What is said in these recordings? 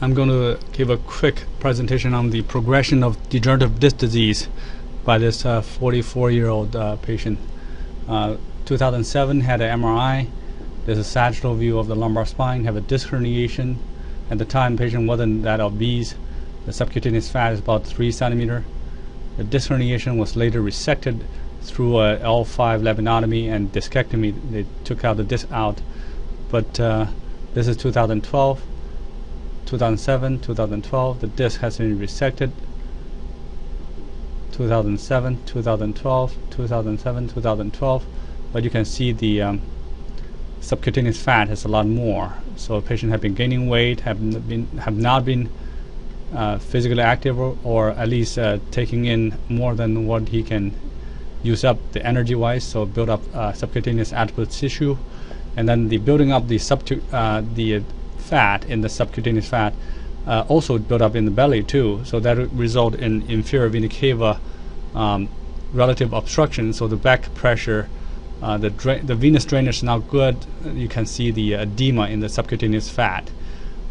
I'm going to give a quick presentation on the progression of degenerative disc disease by this 44-year-old patient. 2007 had an MRI. There's a sagittal view of the lumbar spine, have a disc herniation. At the time, the patient wasn't that obese. The subcutaneous fat is about 3 cm. The disc herniation was later resected through a L5 laminotomy and discectomy. They took out the disc out. But this is 2012. 2007, 2012, the disc has been resected. 2007, 2012, 2007, 2012. But you can see the subcutaneous fat has a lot more. So a patient have been gaining weight, have not been physically active, or at least taking in more than what he can use up the energy-wise. So build up subcutaneous adipose tissue, and then the building up the fat in the subcutaneous fat also built up in the belly too, so that would result in inferior vena cava relative obstruction. So the back pressure, the venous drainage is not good. You can see the edema in the subcutaneous fat,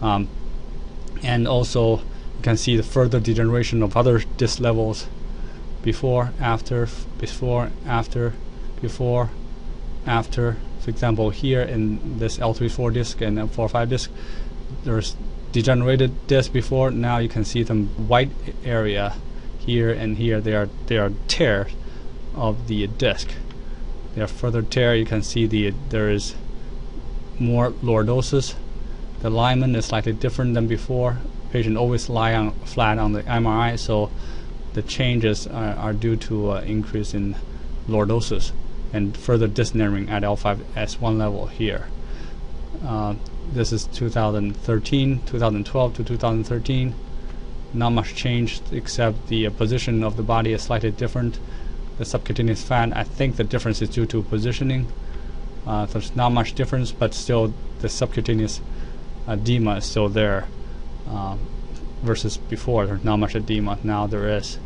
and also you can see the further degeneration of other disc levels before, after, before, after, before, after. For example, here in this L3-4 disc and L4-5 disc, there's degenerated disc before. Now you can see some white area here and here. They are tear of the disc. They are further tear. You can see there is more lordosis. The alignment is slightly different than before. Patient always lie on flat on the MRI, so the changes are due to increase in lordosis and further disc narrowing at L5-S1 level here. This is 2013, 2012 to 2013. Not much changed, except the position of the body is slightly different. The subcutaneous fat, I think the difference is due to positioning. There's not much difference, but still the subcutaneous edema is still there, versus before there's not much edema. Now there is.